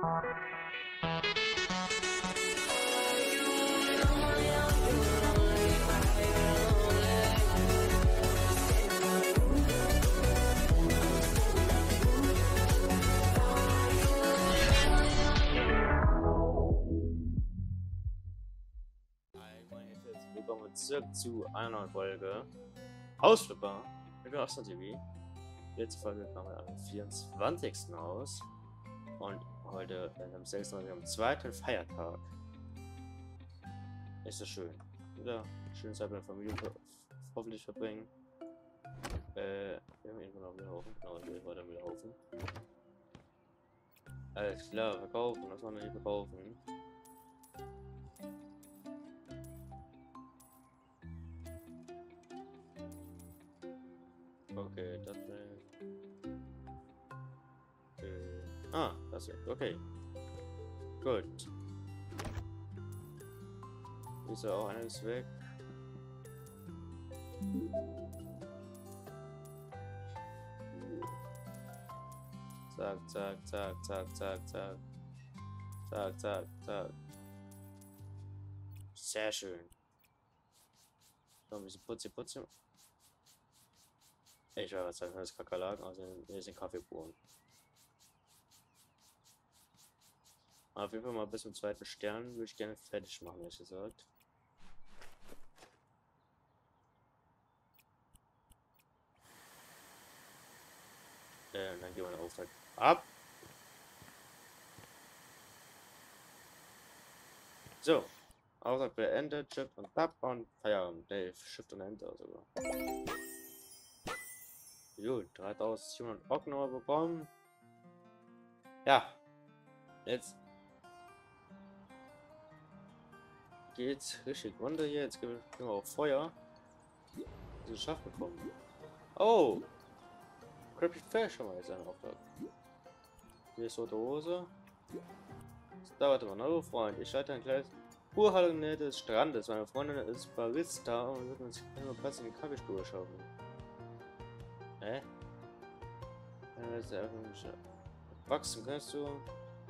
Willkommen zurück zu einer neuen Folge House Flipper mit Ostreintv. Letzte Folge kamen wir am 24. raus und heute am 26. am zweiten Feiertag. Ist das schön, oder? Schöne Zeit mit der Familie hoffentlich verbringen. Wir haben irgendwann noch wieder Haufen, genau, wir wollen wieder Haufen. Alles klar, verkaufen, was wollen wir hier verkaufen? Okay, das das wird okay. Gut. Ist ja auch eines weg. Zack, zack, zack, zack, zack, zack. Zack, zack, zack. Sehr schön. So ein bisschen Putzi. Ich weiß, was das Kakerlaken aus den Kaffeebohnen. Auf jeden Fall mal bis zum zweiten Stern würde ich gerne fertig machen, ehrlich gesagt. Dann gehen wir den Auftrag ab. So, Auftrag beendet, Shift und Tab und Feierabend. Nee, Shift und Enter sogar. Gut, 3700 Pokémon bekommen. Ja, jetzt geht's richtig runter hier. Jetzt gehen wir auf Feuer. So Schaff bekommen. Oh! Crappy Fish haben wir jetzt einen Auftrag. Hier ist rote Hose. Da warte mal, hallo Freund. Ich schalte ein kleines Urhallenähe des Strandes. Meine Freundin ist Barista und wird uns immer Platz in die Kaffeestuhl schaffen. Wachsen kannst du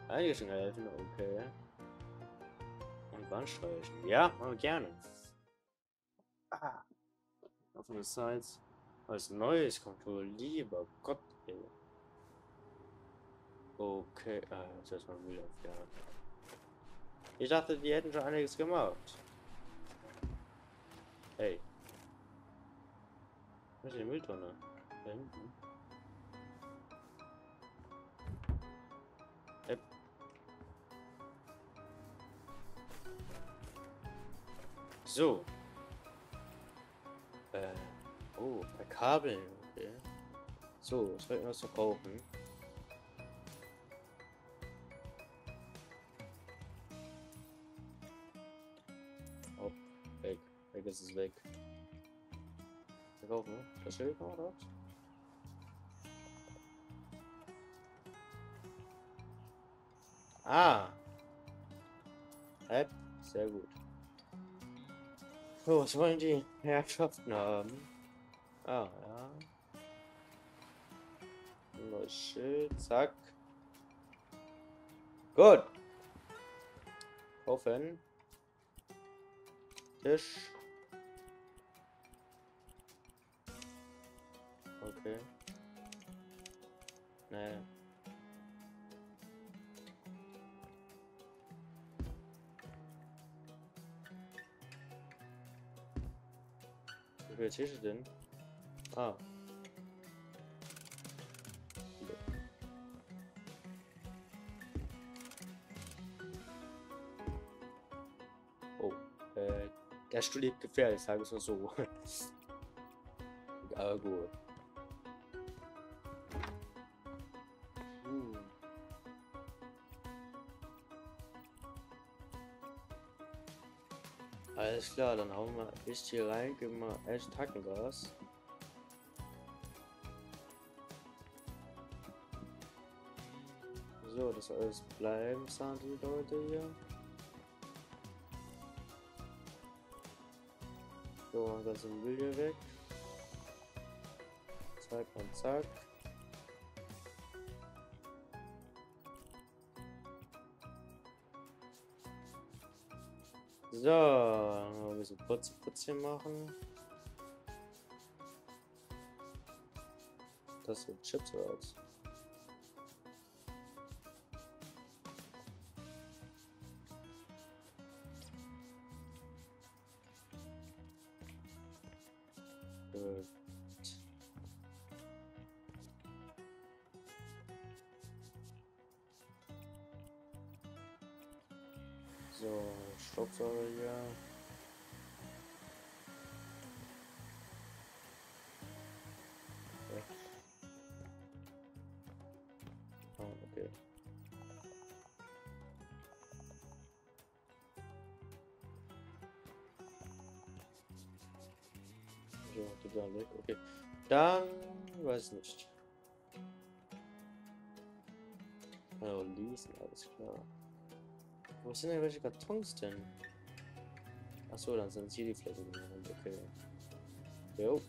einige schon helfen, okay. Und Wand streichen. Ja, aber gerne. Offene Sites. Was Neues kommt wohl, lieber Gott, ey. Okay, jetzt erstmal wieder auf der Hand. Ich dachte, die hätten schon einiges gemacht. Hey. Was ist die Mülltonne? Da hinten. So. Oh, verkabeln. Okay. So, was sollten wir noch verkaufen? Oh, weg. Weg ist es weg. Verkaufen? Das Schild noch, oder? Ah! Sehr gut. So, was wollen die Herrschaften haben? Ah, ja. Neues Schild, zack. Gut! Kaufen. Tisch. Okay. Nee. Wie viele Tische denn? Ah. Oh, der Stuhl liegt gefährlich, sage ich mal so. Aber gut. Alles klar, dann hauen wir echt hier rein, geben wir echt Hackengas. So, das soll alles bleiben, sagen die Leute hier. So, das sind Müll hier weg. Zack und zack. So, ein bisschen Putzchen machen. Das sind Chips oder was? Gut. So, Staubsauger hier. Okay, dann weiß nicht. Oh, Lesen, alles klar. Wo sind denn welche Kartons denn? Achso, dann sind sie die Fläche. Okay. Jo.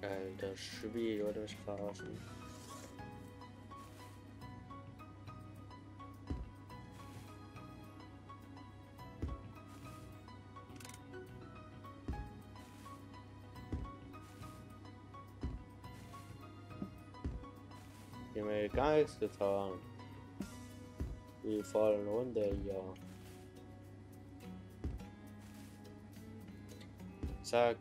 Alter Schwede, wollte mich verarschen. Ich habe mir gar nichts getan. Die fallen runter hier. Zack.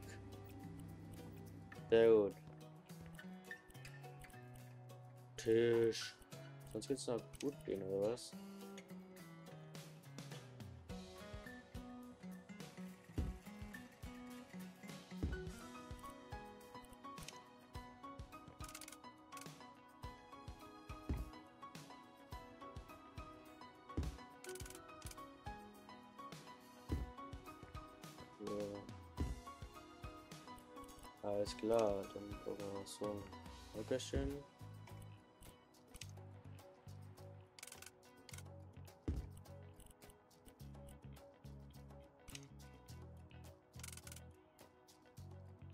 Sehr gut. Tisch. Sonst geht's noch gut gehen, oder was? Alles klar, dann brauchen wir noch so ein Röckerchen.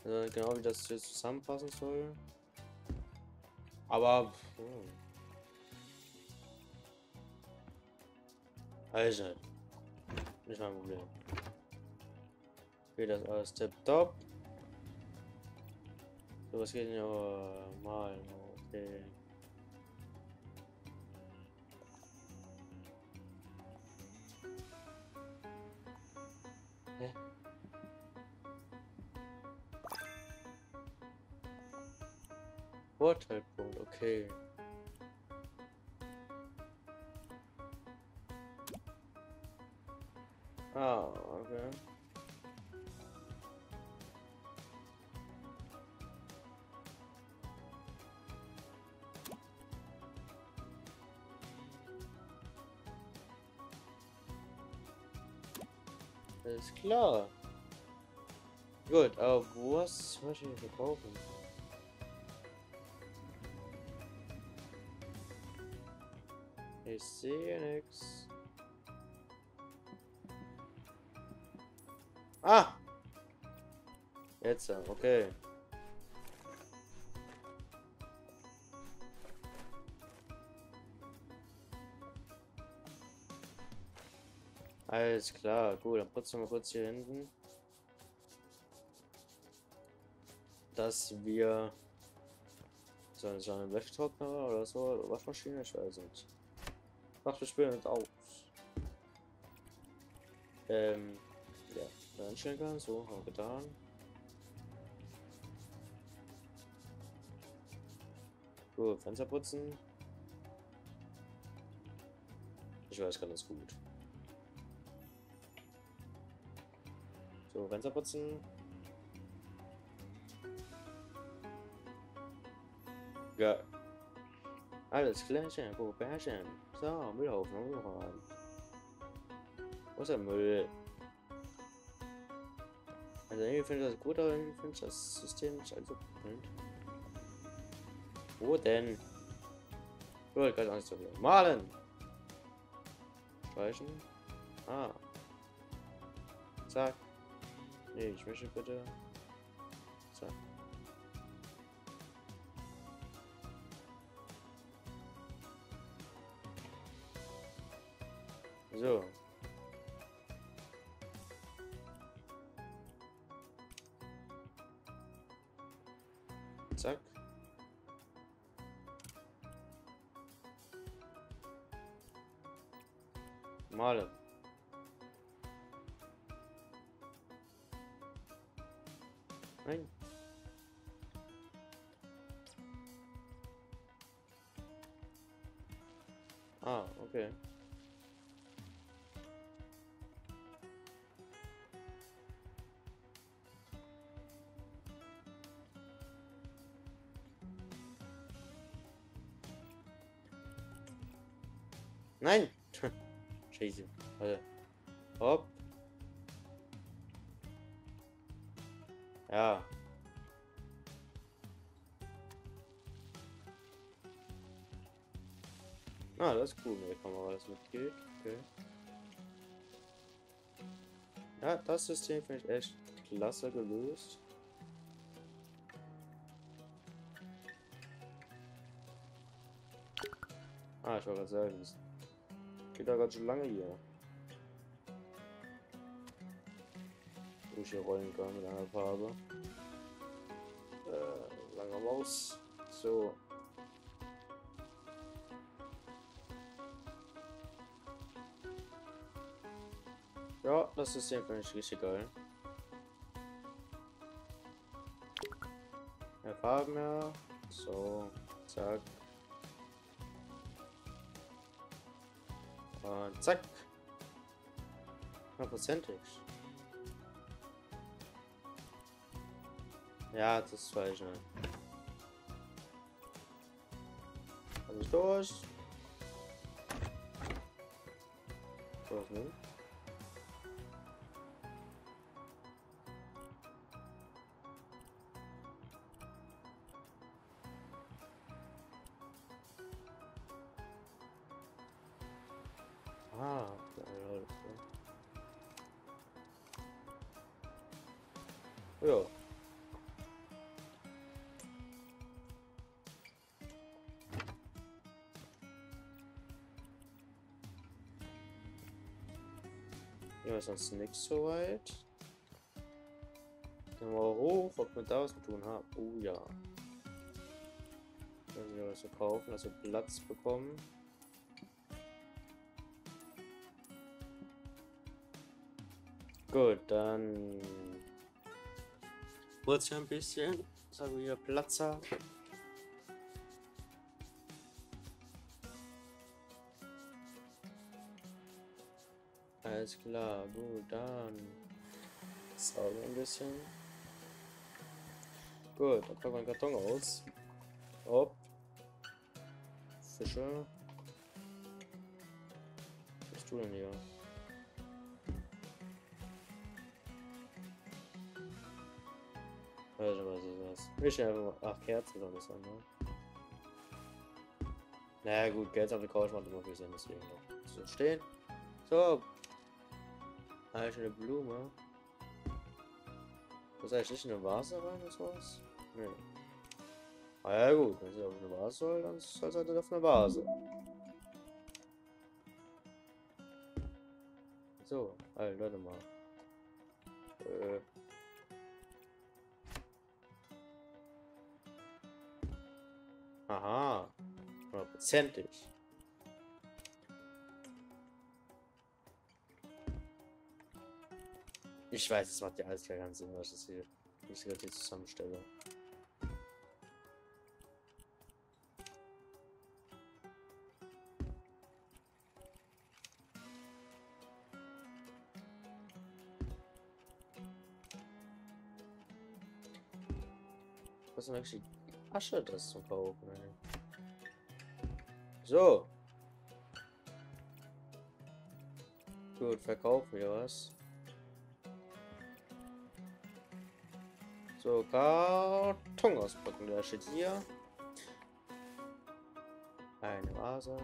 Also genau wie das jetzt zusammenpassen soll. Aber... Also, nicht mein Problem. Okay, das alles tipptopp. So, was geht denn aber mal? Okay. Hä? Vorteilpunkt, okay. Ah, okay. Alles klar. Gut, aber was möchte ich hier verkaufen? Ich sehe nichts. Ah! Jetzt, okay. Alles klar, gut, dann putzen wir kurz hier hinten, dass wir so einen Wäschetrockner oder so, Waschmaschine, ich weiß nicht. Macht das Spiel nicht aus. Ja, dann stellen kann, so haben wir getan. Gut, Fenster putzen. Ich weiß ganz gut. So, Fenster putzen. Ja. Alles klärchen, gut, Bärchen. So, Müllhaufen, Müllhaufen. Wo ist der Müll? Also irgendwie finde ich das gut, aber irgendwie finde ich das System nicht allzu gut. Wo denn? Gut, ganz Angst dafür. Malen! Streichen. Ah. Zack. Nee, ich möchte bitte. Zack. So. Zack. Malen. Nein. Ah, okay. Nein! Scheiße. Warte. Hopp. Ja. Ah, das ist cool mit der Kamera, das mitgeht. Okay. Ja, das System finde ich echt klasse gelöst. Ah, ich wollte gerade sagen, das geht da gerade schon lange hier. Wo ich hier rollen kann mit einer Farbe. Langer Maus. So. Ja, das ist jedenfalls richtig geil. Mehr Farben, ja. So, zack. Und zack. 100%. Ja, das ist falsch, ne? Hab ich durch. Was nun? Ah, ja. Ja. Hier ist sonst nichts so weit. Gehen wir mal hoch, ob wir da was zu tun haben. Oh ja. Können wir was verkaufen, dass wir Platz bekommen. Gut, dann kurz ein bisschen, sagen wir hier Platzer. Alles klar, gut, dann saugen ein bisschen. Gut, dann packen wir einen Karton aus. Hopp. Fische. Was bist du denn hier? Ich weiß nicht, was ist das? Wir stellen einfach mal. Ach, Kerzen soll das an, ne? Naja, gut, Geld auf die Couch macht immer viel Sinn, deswegen noch. So, stehen. So. Eine schöne Blume. Muss eigentlich nicht in eine Vase rein, das war's? Nee. Ah, ja, gut, wenn sie auf eine Vase soll, dann soll es halt auf eine Vase. So, Alter, warte mal. Aha, 100%. Ich weiß, es macht ja alles keinen Sinn, was ich hier, zusammenstelle. Was ist denn eigentlich? Asche, das zum Kaufen. So. Gut, verkaufen wir was. So, Karton auspacken, der steht hier. Eine Vase.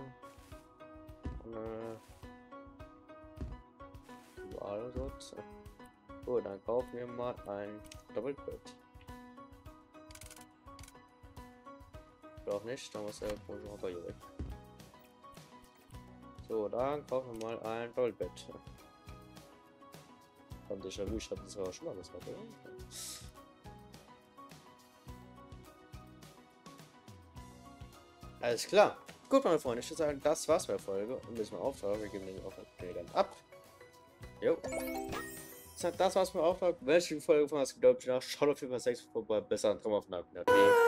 Überall dort. Gut, dann kaufen wir mal ein Doppelbett. Auch nicht, dann muss er wohl schon mal bei ihr weg. So, dann kaufen wir mal ein Dollbett. Von déjà vu, ich habe das ja auch schon mal gesagt, oder? Alles klar. Gut, meine Freunde, ich würde sagen, das war's mit der Folge. Und bis mal Auftrag, wir geben den Auftrag ab. Jo. Das war's mit dem Auftrag. Welche Folge von was glaubt ihr nach? Schaut auf jeden Fall 6 vorbei. Besser dran drauf nach.